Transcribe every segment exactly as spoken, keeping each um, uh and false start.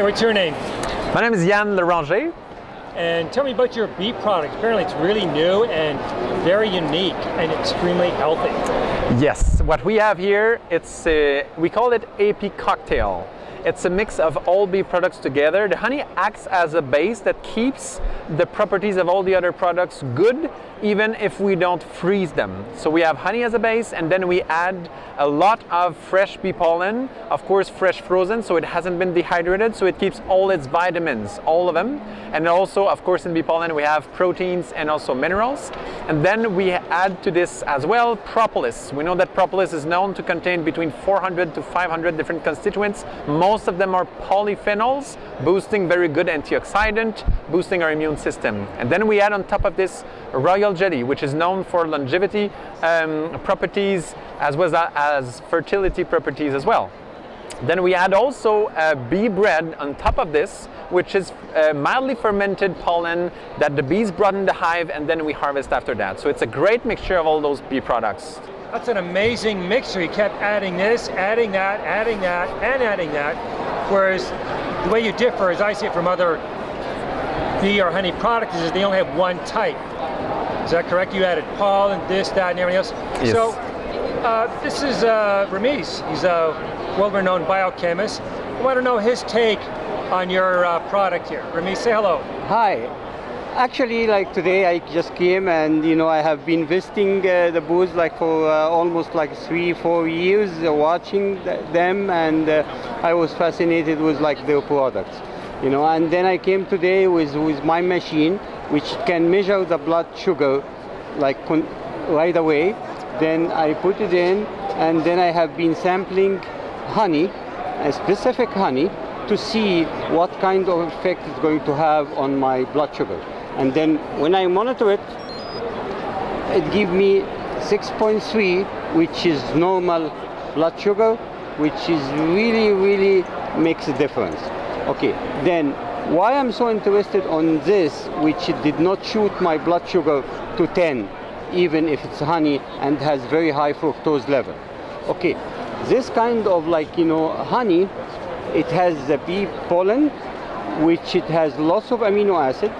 Hi, what's your name? My name is Yann LeRanger. And tell me about your bee product. Apparently it's really new and very unique and extremely healthy. Yes, what we have here, it's a, we call it Api Cocktail. It's a mix of all bee products together. The honey acts as a base that keeps the properties of all the other products good, even if we don't freeze them. So we have honey as a base, and then we add a lot of fresh bee pollen, of course fresh frozen, so it hasn't been dehydrated, so it keeps all its vitamins, all of them. And also, of course, in bee pollen we have proteins and also minerals. And then we add to this as well propolis. We know that propolis is known to contain between four hundred to five hundred different constituents. Most of them are polyphenols, boosting very good antioxidant, boosting our immune system. And then we add on top of this royal jelly, which is known for longevity um, properties as well as fertility properties as well. Then we add also uh, bee bread on top of this, which is uh, mildly fermented pollen that the bees brought in the hive, and then we harvest after that. So it's a great mixture of all those bee products. That's an amazing mixture. He kept adding this, adding that, adding that, and adding that. Whereas the way you differ, as I see it from other bee or honey products, is they only have one type. Is that correct? You added pollen, this, that, and everything else. Yes. So uh, this is uh, Ramiz. He's a well-renowned biochemist. I want to know his take on your uh, product here. Ramiz, say hello. Hi. Actually, like today I just came, and you know, I have been visiting uh, the booths like for uh, almost like three four years, uh, watching th them, and uh, I was fascinated with like their products, you know. And then I came today with with my machine, which can measure the blood sugar like con right away. Then I put it in, and then I have been sampling honey, a specific honey, to see what kind of effect it's going to have on my blood sugar. And then when I monitor it, it gives me six point three, which is normal blood sugar, which is really, really makes a difference. Okay, then why I'm so interested on this, which it did not shoot my blood sugar to ten, even if it's honey and has very high fructose level. Okay, this kind of like, you know, honey, it has the bee pollen, which it has lots of amino acid.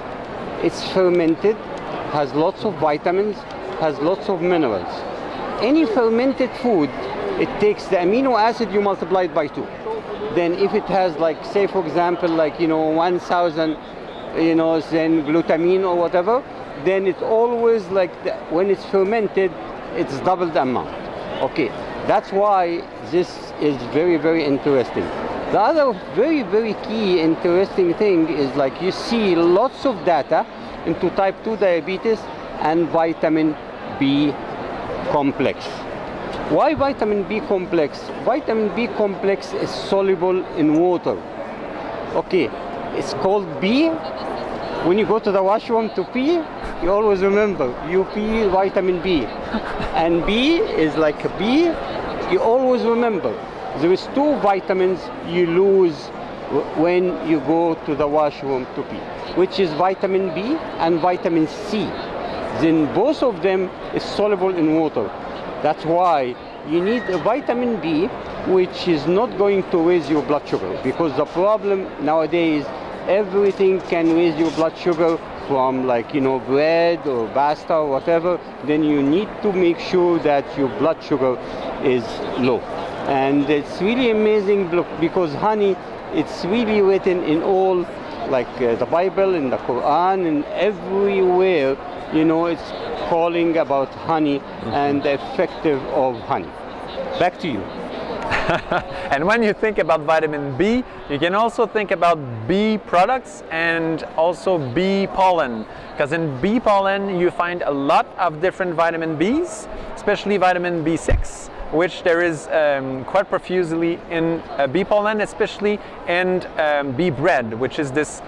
It's fermented, has lots of vitamins, has lots of minerals. Any fermented food, it takes the amino acid, you multiply it by two. Then if it has like, say for example, like, you know, one thousand, you know, then glutamine or whatever, then it's always like, the, when it's fermented, it's double the amount. Okay, that's why this is very, very interesting. The other very, very key interesting thing is like you see lots of data into type two diabetes and vitamin B complex. Why vitamin B complex? Vitamin B complex is soluble in water. Okay, it's called B. When you go to the washroom to pee, you always remember, you pee vitamin B. And B is like a B, you always remember. There is two vitamins you lose when you go to the washroom to pee, which is vitamin B and vitamin C. Then both of them is soluble in water. That's why you need a vitamin B, which is not going to raise your blood sugar, because the problem nowadays, everything can raise your blood sugar from like, you know, bread or pasta or whatever. Then you need to make sure that your blood sugar is low. And it's really amazing because honey, it's really written in all, like uh, the Bible, in the Quran, and everywhere, you know, it's calling about honey mm-hmm. and the effective of honey. Back to you. And when you think about vitamin B, you can also think about bee products and also bee pollen. Because in bee pollen, you find a lot of different vitamin Bs, especially vitamin B six, which there is um, quite profusely in uh, bee pollen, especially in um, bee bread, which is this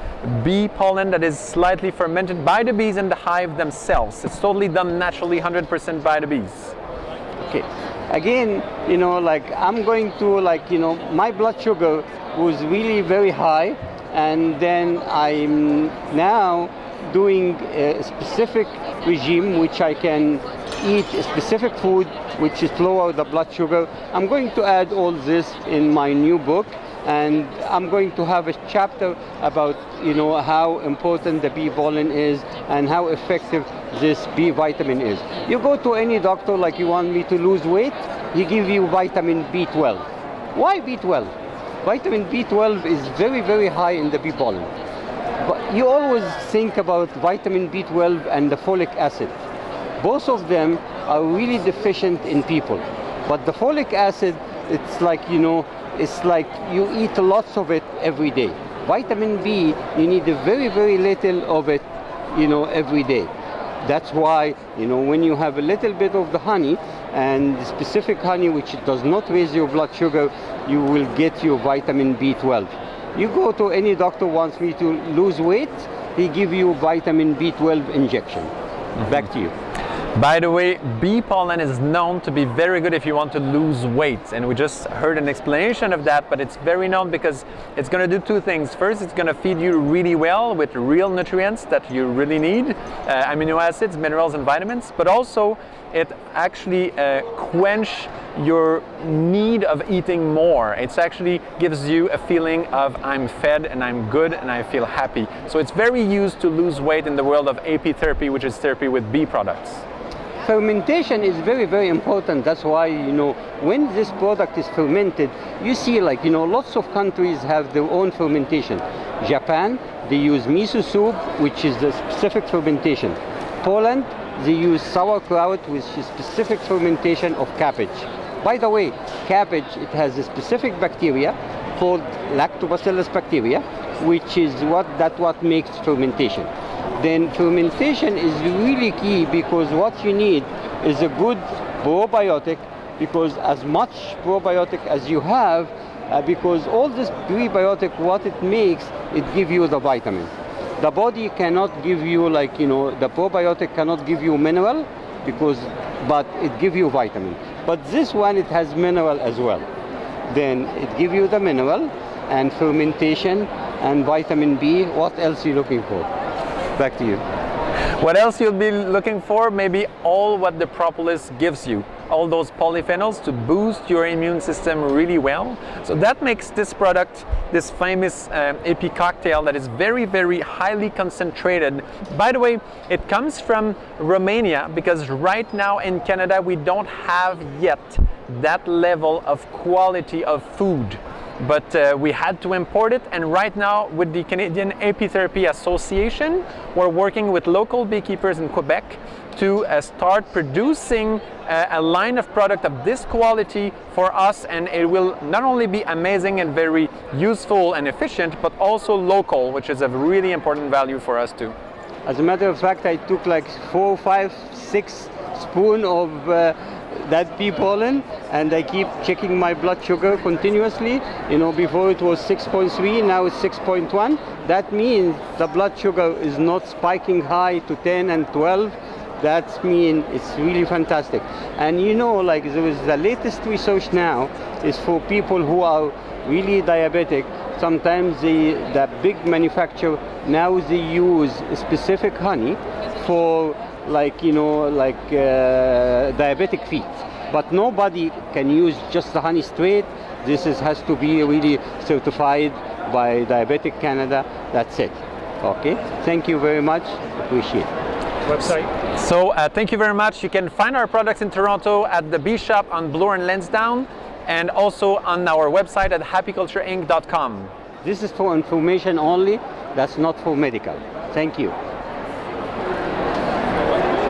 bee pollen that is slightly fermented by the bees in the hive themselves. It's totally done naturally, one hundred percent by the bees. Okay, again, you know, like I'm going to like, you know, my blood sugar was really very high, and then I'm now doing a specific regime which I can eat a specific food which is lower the blood sugar. I'm going to add all this in my new book, And I'm going to have a chapter about, you know, how important the bee pollen is and how effective this B vitamin is. You go to any doctor, like, you want me to lose weight, he gives you vitamin B twelve. Why B twelve? Vitamin B twelve is very, very high in the bee pollen. But you always think about vitamin B twelve and the folic acid. Both of them are really deficient in people. But the folic acid, it's like, you know, it's like you eat lots of it every day. Vitamin B, you need a very, very little of it, you know, every day. That's why, you know, when you have a little bit of the honey, and specific honey which does not raise your blood sugar, you will get your vitamin B twelve. You go to any doctor wants me to lose weight, he give you vitamin B twelve injection. Mm-hmm. Back to you. By the way, bee pollen is known to be very good if you want to lose weight, and we just heard an explanation of that, but it's very known because it's going to do two things. First, it's going to feed you really well with real nutrients that you really need, uh, amino acids, minerals and vitamins, but also it actually uh, quenches your need of eating more. It actually gives you a feeling of I'm fed and I'm good and I feel happy. So it's very used to lose weight in the world of apitherapy, which is therapy with bee products. Fermentation is very, very important. That's why, you know, when this product is fermented, you see, like, you know, lots of countries have their own fermentation. Japan, they use miso soup, which is the specific fermentation. Poland, they use sauerkraut, which is specific fermentation of cabbage. By the way, cabbage, it has a specific bacteria called lactobacillus bacteria, which is what that what makes fermentation. Then fermentation is really key, because what you need is a good probiotic, because as much probiotic as you have, uh, because all this prebiotic, what it makes, it gives you the vitamin. The body cannot give you, like, you know, the probiotic cannot give you mineral, because, but it gives you vitamin. But this one, it has mineral as well. Then it gives you the mineral and fermentation and vitamin B. What else are you looking for? Back to you. What else you'll be looking for? Maybe all what the propolis gives you, all those polyphenols to boost your immune system really well. So that makes this product, this famous um, Api Cocktail, that is very, very highly concentrated. By the way, it comes from Romania, because right now in Canada we don't have yet that level of quality of food. But uh, we had to import it, and right now with the Canadian Apitherapy Association, we're working with local beekeepers in Quebec to uh, start producing uh, a line of product of this quality for us, and it will not only be amazing and very useful and efficient, but also local, which is a really important value for us too. As a matter of fact, I took like four, five, six spoon of uh, that bee pollen, and I keep checking my blood sugar continuously. You know, before it was six point three, now it's six point one. That means the blood sugar is not spiking high to ten and twelve. That means it's really fantastic. And you know, like, there is the latest research now is for people who are really diabetic. Sometimes the, the big manufacturer, now they use specific honey for, like, you know, like uh, diabetic feet, but nobody can use just the honey straight. This is, has to be really certified by Diabetic Canada. That's it. Okay, thank you very much, appreciate it. Website. So uh, thank you very much. You can find our products in Toronto at the Bee Shop on Bloor and Lansdowne, and also on our website at happy culture inc dot com. This is for information only, that's not for medical. Thank you.